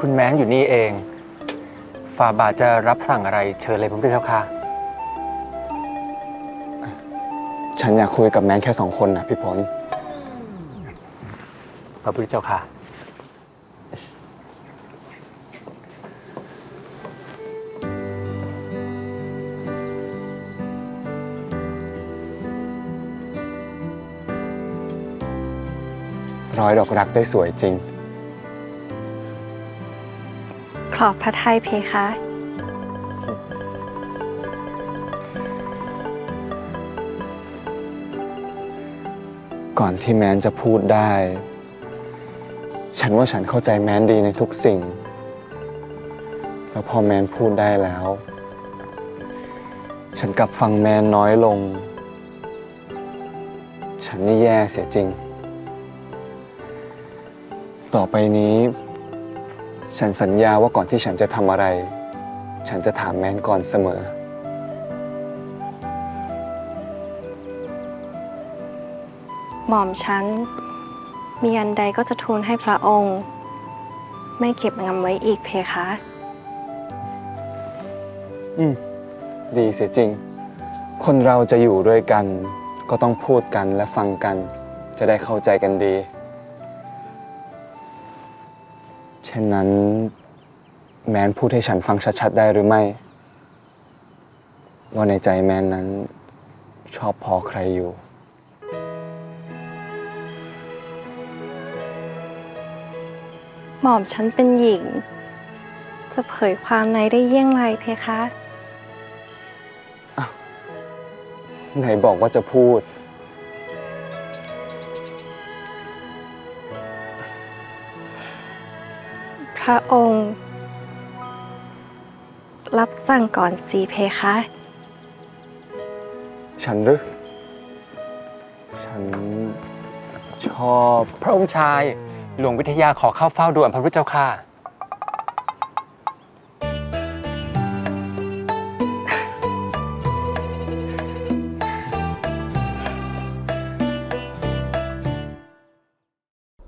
คุณแม้นอยู่นี่เองฝ่าบาทจะรับสั่งอะไรเชิญเลยพระพุทธเจ้าค่ะฉันอยากคุยกับแม้นแค่สองคนนะพี่ผลพระพุทธเจ้าค่ะร้อยดอกรักได้สวยจริงขอบพระทัยเพคะก่อนที่แม้นจะพูดได้ฉันว่าฉันเข้าใจแม้นดีในทุกสิ่งแล้วพอแม้นพูดได้แล้วฉันกลับฟังแม้นน้อยลงฉันนี่แย่เสียจริงต่อไปนี้ฉันสัญญาว่าก่อนที่ฉันจะทำอะไรฉันจะถามแม้นก่อนเสมอหม่อมฉันมีอันใดก็จะทูลให้พระองค์ไม่เก็บงำไว้อีกเพคะดีเสียจริงคนเราจะอยู่ด้วยกันก็ต้องพูดกันและฟังกันจะได้เข้าใจกันดีเช่นนั้นแม้นพูดให้ฉันฟังชัดๆได้หรือไม่ว่าในใจแม้นนั้นชอบพอใครอยู่หม่อมฉันเป็นหญิงจะเผยความในได้เยี่ยงไรเพคะไหนบอกว่าจะพูดพระองค์รับสั่งก่อนสีเพคะฉันรึฉันชอบพระองค์ชายหลวงวิทยาขอเข้าเฝ้าด่วนพระพุทธเจ้าค่ะ